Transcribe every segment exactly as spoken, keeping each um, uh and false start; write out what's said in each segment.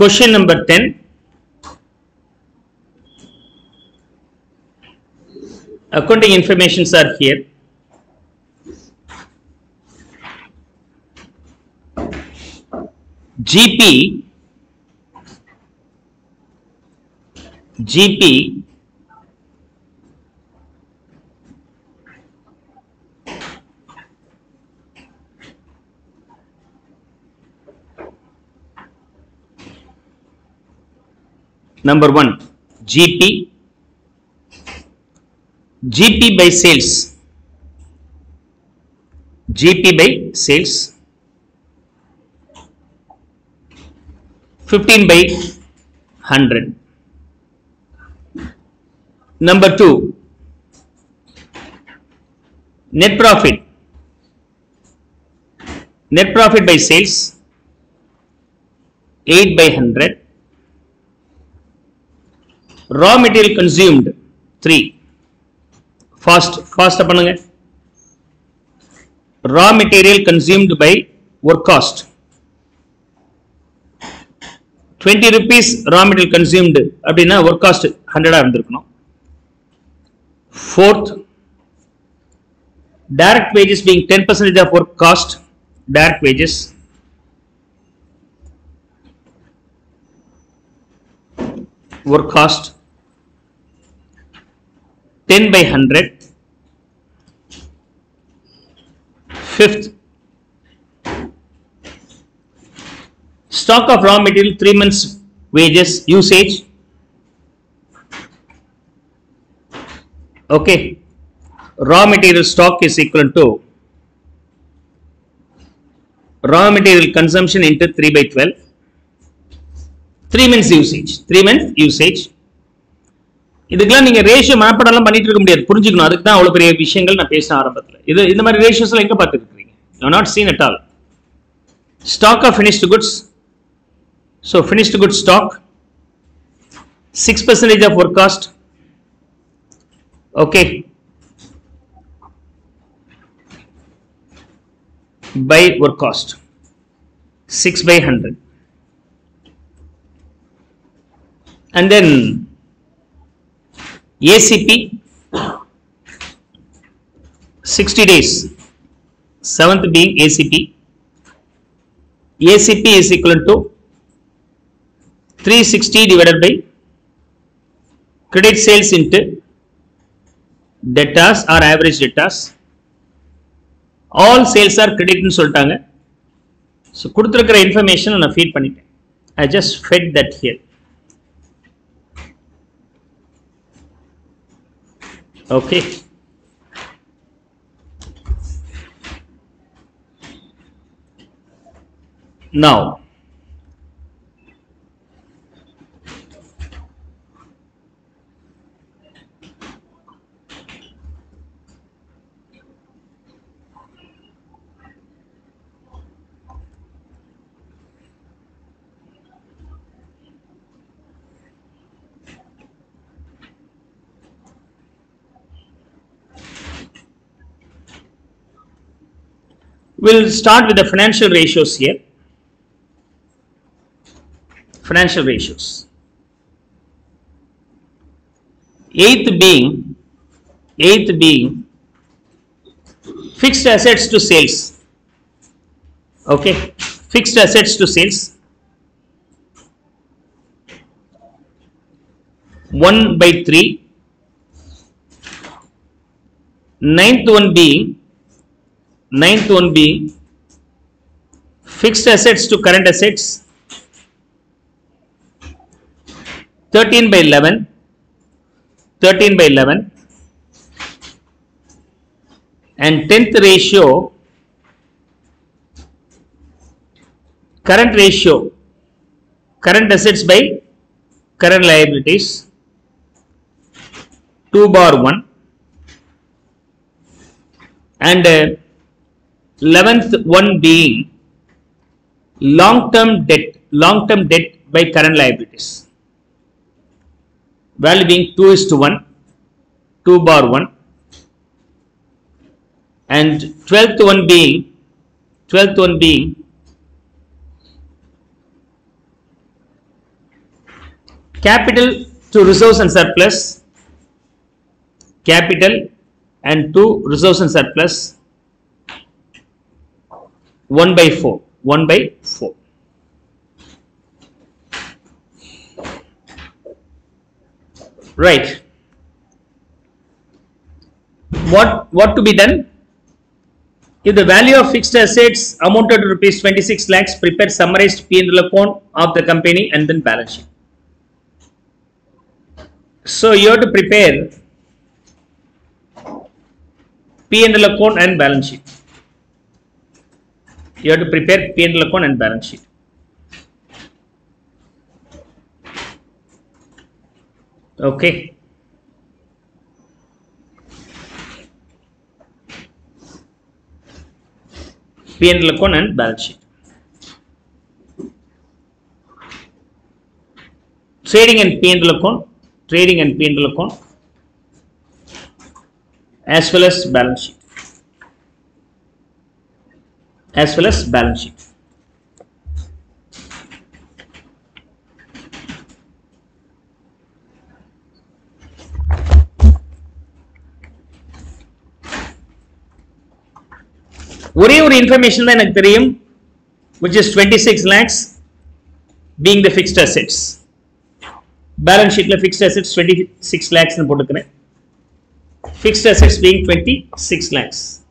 Question number ten. Accounting informations are here. G P G P number one, G P G P by sales, G P by sales, fifteen by one hundred. Number two, net profit, net profit by sales, eight by one hundred, raw material consumed, three. First, first upon raw material consumed by work cost. twenty rupees raw material consumed அப்படினா work cost one hundred ஆ இருந்திருக்கும். Fourth, direct wages being ten percent of work cost, direct wages. Work cost ten by one hundred. Fifth, stock of raw material, three months wages usage. Okay, raw material stock is equal to raw material consumption into three by twelve, three months usage, three months usage. இதுக்குலாம் நீங்க ratio மாப்படலாம் பண்ணிட்டு இருக்க முடியாது, புரிஞ்சுக்கணும். அதுக்கு தான் அவ்வளவு பெரிய விஷயங்கள் நான் பேசின ஆரம்பத்துல. இது இந்த மாதிரி ரேஷியோஸ்லாம் எங்க பார்த்திருக்கீங்க? you not seen at all. Stock of finished goods. So, finished goods stock, six percent of work cost. Okay, by work cost, six by one hundred. And then A C P, sixty days, seventh being A C P. A C P is equal to three hundred sixty divided by credit sales into debtors or average debtors. All sales are credit nu soltanga. So kuduthirukra information na feed panniten. I just fed that here. Okay, now we'll start with the financial ratios here. Financial ratios. Eighth being, eighth being fixed assets to sales. Okay, fixed assets to sales, one by three. Ninth one being, ninth one being fixed assets to current assets, thirteen by eleven, thirteen by eleven. And tenth ratio, current ratio, current assets by current liabilities, two bar one. And uh, eleventh one being long term debt, long term debt by current liabilities, value being two is to one, two bar one. And twelfth one being, twelfth one being capital to resource and surplus, capital and to resource and surplus one by four, one by four. Right. What, what to be done? If the value of fixed assets amounted to rupees twenty-six lakhs, prepare summarized P and L account of the company and then balance sheet. So you have to prepare P and L account and balance sheet. You have to prepare P and L account and balance sheet. Okay. P and L account and balance sheet. Trading and P and L account. Trading and P and L account. As well as balance sheet. As well as balance sheet. Information then, which is twenty-six lakhs being the fixed assets. Balance sheet fixed assets twenty-six lakhs in the fixed assets being twenty-six lakhs.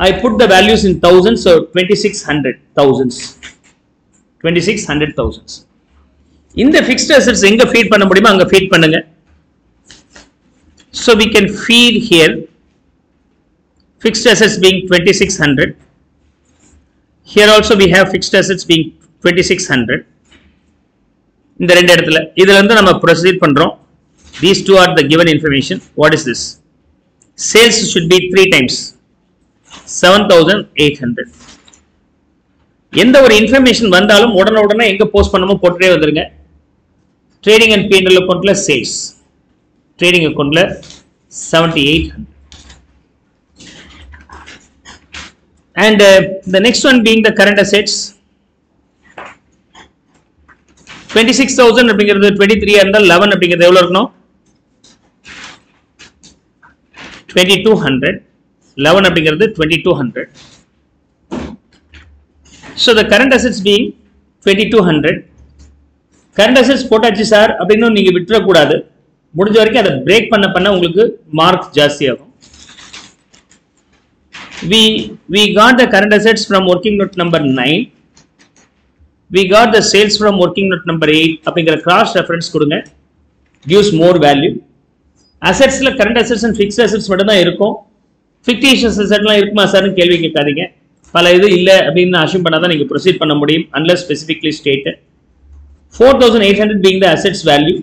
I put the values in thousands, so twenty-six hundred thousands. twenty-six hundred thousands. In the fixed assets, enga feed panna mudiyuma anga feed pannunga. So we can feed here. Fixed assets being twenty-six hundred. Here also we have fixed assets being twenty-six hundred. In the rendered, proceed. These two are the given information. What is this? Sales should be three times seven thousand eight hundred. In the information, post trading and P and L account sales. Trading account seventy-eight hundred. And uh, the next one being the current assets, twenty-six thousand, twenty-three and the eleven, twenty-two hundred, eleven, twenty-two hundred. So the current assets being twenty-two hundred, current assets potages are, you know, you break the mark jasi. We, we got the current assets from working note number nine. We got the sales from working note number eight. Apinga cross reference kudunga, gives more value. Assets la current assets and fixed assets madana irukum. Fictitious assets la irukuma sir nu kelvi kekkadinga. Pala idu illa appadina assume panna neenga proceed panna mudiyum unless specifically stated. four thousand eight hundred being the assets value,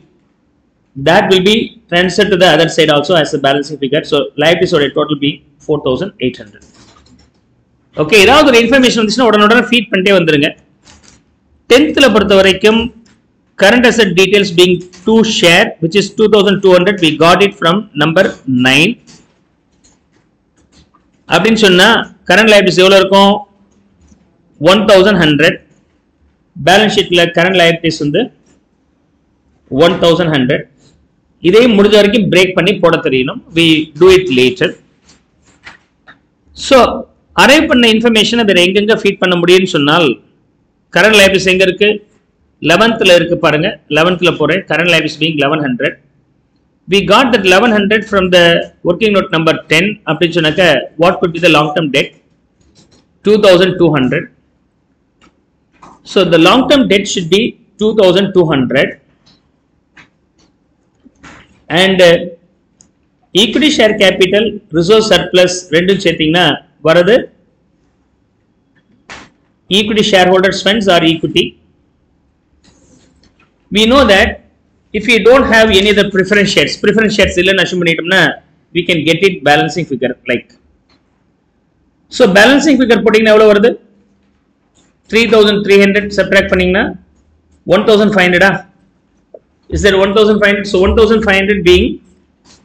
that will be transferred to the other side also as a balancing figure. So liabilities total being four thousand eight hundred. Okay, now the information on this order feed pante vandrunga. tenth la parathavaraikum current asset details being two share, which is two thousand two hundred. We got it from number nine. Abdin sonna current liabilities evlo irukum eleven hundred. Balance sheet la current liabilities undu eleven hundred. Idey mudija varaikkum break panni poda theriyum. We do it later. So, arrive panna information adha enga feed panna mudiyum sonnal current liabilities enga irukku eleventh la irukku parunga. eleventh la pore current liabilities being eleven hundred. We got that eleven hundred from the working note number ten. Apdi sonnaka what could be the long term debt? two thousand two hundred. So the long term debt should be two thousand two hundred. And uh, equity share capital, resource surplus, rendu chetina varadu equity shareholders funds or equity. We know that if we don't have any of the preference shares, preference shares illana assume panitomna we can get it balancing figure like. So balancing figure potingna evlo varudhu three thousand three hundred subtract panningna fifteen hundred ah. Is there fifteen hundred? So fifteen hundred being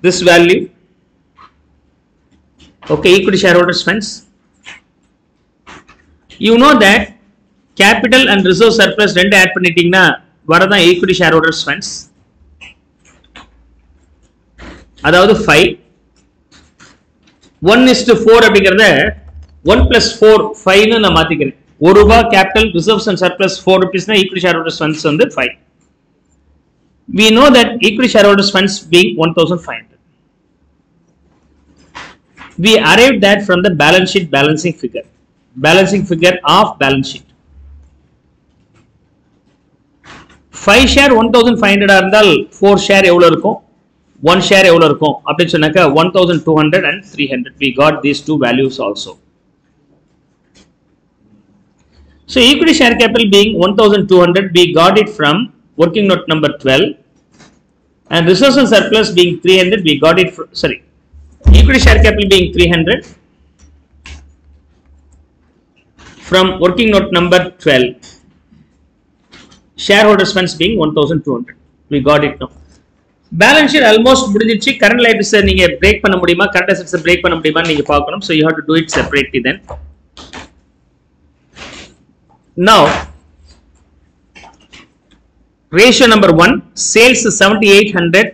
this value. Okay, equity shareholders funds. You know that capital and reserve surplus ரெண்டு add பண்ணிட்டீங்கன்னா வரதான் equity shareholders funds. அதாவது five one is to four அப்படிங்கறத one plus four five ன்னு நான் மாத்திக்கிறேன். one ரூபாய் capital reserves and surplus four rupees னா equity shareholders funds வந்து five. We know that equity shareholders funds being one thousand five hundred. We arrived that from the balance sheet balancing figure. Balancing figure of balance sheet. five share one thousand five hundred இருந்தால் four share எவ்வளவு இருக்கும், one share எவ்வளவு இருக்கும் அப்படி சொன்னாக்க one thousand two hundred and three hundred. We got these two values also. So equity share capital being one thousand two hundred, we got it from working note number twelve, and resource and surplus being three hundred, we got it from, sorry, equity share capital being three hundred from working note number twelve. Shareholders funds being one thousand two hundred. We got it now. Balance sheet almost முடிஞ்சிச்சு. Current liabilities நீங்க break பண்ண முடியுமா, current assets break பண்ண முடியுமா நீங்க பார்க்கணும். So you have to do it separately then. Now ratio number one, sales is seventy-eight hundred.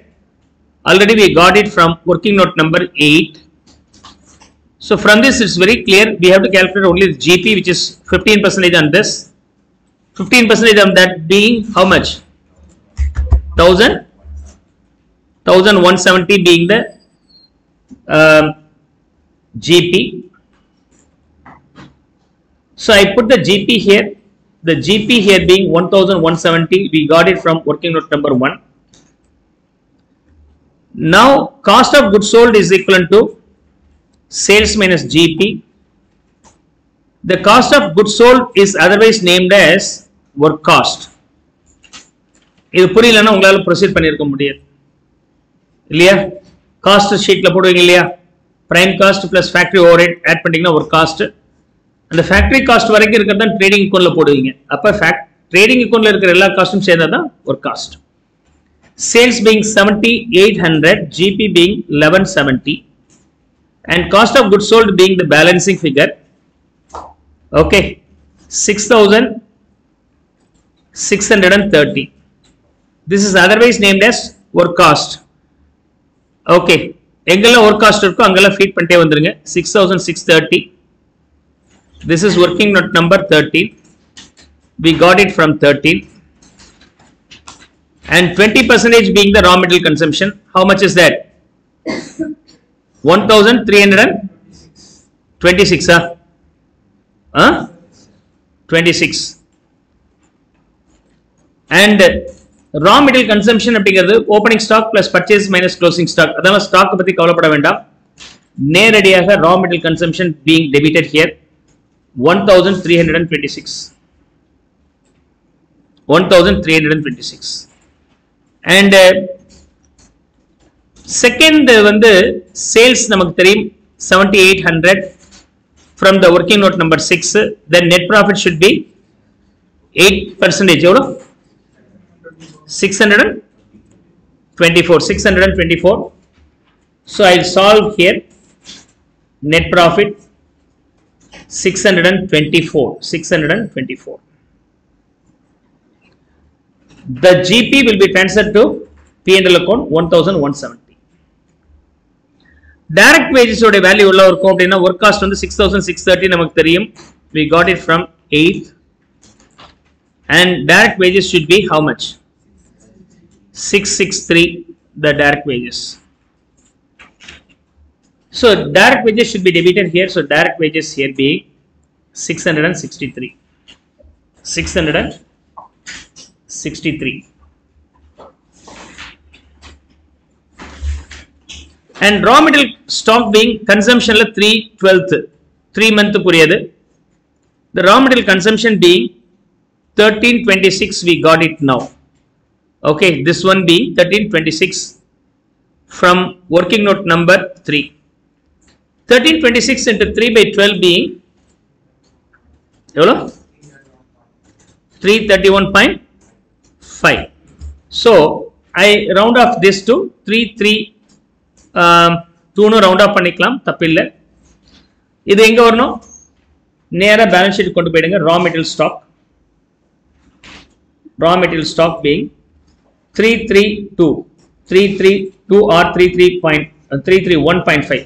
Already we got it from working note number eight. So from this it's very clear we have to calculate only the G P, which is fifteen percent on this. fifteen percent of that being how much? Thousand, thousand one seventy being the uh, G P. So I put the G P here. The G P here being one thousand one seventy. We got it from working note number one. Now cost of goods sold is equivalent to sales minus G P. The cost of goods sold is otherwise named as work cost. இது புரியலன்னா உங்களால proceed பண்ணிருக்க முடியாது இல்லையா? Cost ஷீட்ல போடுவீங்க இல்லையா? Prime cost plus factory overhead add பண்ணிட்டீங்கன்னா ஒரு காஸ்ட், அந்த ஃபேக்டரி காஸ்ட் வரைக்கும் இருக்கிறது தான் ட்ரேடிங் அக்கௌண்ட்ல போடுவீங்க. அப்ப ட்ரேடிங் அக்கௌண்ட்ல இருக்கிற எல்லா காஸ்டும் சேர்ந்ததான் ஒரு cost. Sales being seventy-eight hundred, GP being eleven seventy, and cost of goods sold being the balancing figure. Okay, six thousand six hundred thirty. This is otherwise named as work cost. Okay, engala work cost irukku angala feed pante vandrunga. Six thousand six hundred thirty, this is working note number thirteen. We got it from thirteen, and twenty percent being the raw material consumption. How much is that? one thousand three hundred twenty-six. ah Huh? twenty-six. And raw material consumption அப்படிங்கிறது opening stock plus purchase minus closing stock. அதனால stock பத்தி கவலைப்பட வேண்டாம். நேரடியாக raw material consumption being debited here one thousand three hundred twenty-six. one thousand three hundred twenty-six. And uh, second வந்து sales நமக்கு தெரியும் seventy-eight hundred. From the working note number six, the net profit should be eight percentage euro six hundred twenty-four. So I'll solve here net profit six hundred twenty-four. The G P will be transferred to P and L account one thousand one hundred seventy. Direct wages ஓட value உள்ள இருக்கும் அப்படினா work cost வந்து six thousand six hundred thirty நமக்கு தெரியும். We got it from eighth, and direct wages should be how much? six sixty-three, the direct wages. So direct wages should be debited here. So direct wages here be six hundred sixty-three. six hundred sixty-three. And raw material stock being consumption la three twelfth, three month puriyadu. The raw material consumption being thirteen twenty-six, we got it now. Okay, this one being thirteen twenty-six from working note number three. thirteen twenty-six into three by twelve being evlo three thirty-one point five. So I round off this to three three. டூனு round off பண்ணிக்கலாம், தப்பில்லை. இது எங்கே வரணும்? நேராக balance sheet கொண்டு போயிடுங்க. Raw material stock raw material stock being three thirty-two, three thirty-two or three thirty-one point five.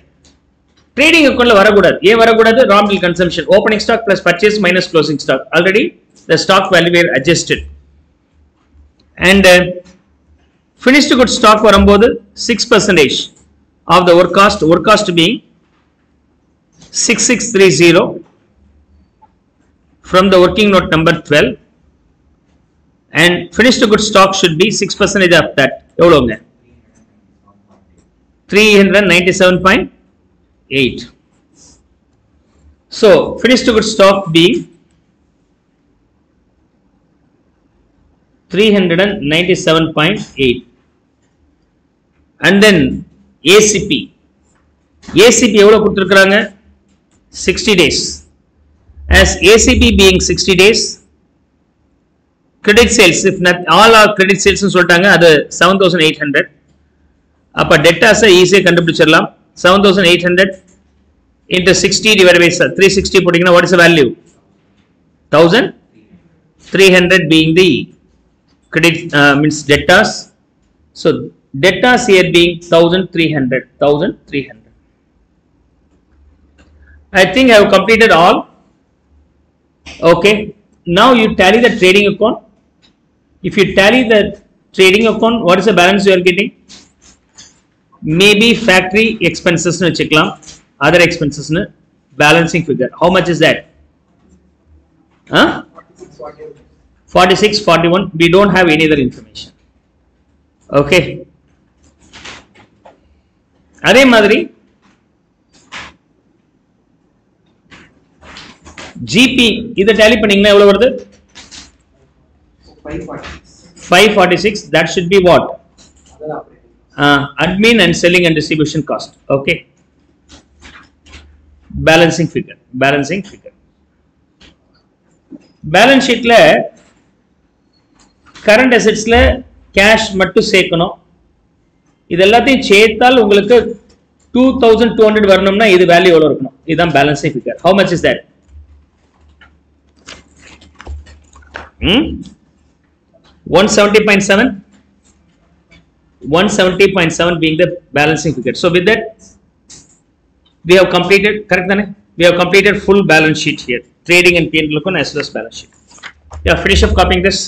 Trading account la varagudad. Ye varagudad raw material consumption. Opening stock plus purchase minus closing stock. Already the stock value were adjusted. And uh, finished good stock varumbodhu six percent of the overcost. Overcost being six six three zero from the working note number twelve. And finished good stock should be six percent of that. Evlo three ninety-seven point eight. So finished good stock being three ninety-seven point eight, and then A C P. A C P evlo kuduthirukkranga sixty days. As A C P being sixty days, credit sales, if not all our credit sales soltanga adu seven thousand eight hundred. Appa debtors easy kandupidichiralam. seven thousand eight hundred into sixty divided by three sixty putting, what is the value? one thousand three hundred being the credit uh, means debtors. So debtors here being one thousand three hundred. I think I have completed all. Okay, now you tally the trading account. If you tally the trading account, what is the balance you are getting? Maybe factory expenses nu checkalam, other expenses nu balancing figure. How much is that? Huh? forty-six, forty-one. We don't have any other information. Okay. Adhe madri G P either tally panningna evlo varudhu five forty-six. That should be what? Uh, admin and selling and distribution cost. Okay, balancing figure. Balancing figure balance sheet la current assets la cash mattu sekanum. Idellathaiyum cheethal ungalku twenty-two hundred varanumna idu value evlo irukanum. Idhan balancing figure. How much is that? Hmm? one seventy point seven. one seventy point seven being the balancing figure. So with that, we have completed, correct? Then we have completed full balance sheet here, trading and P and L account as well as balance sheet. Yeah, finish up copying this.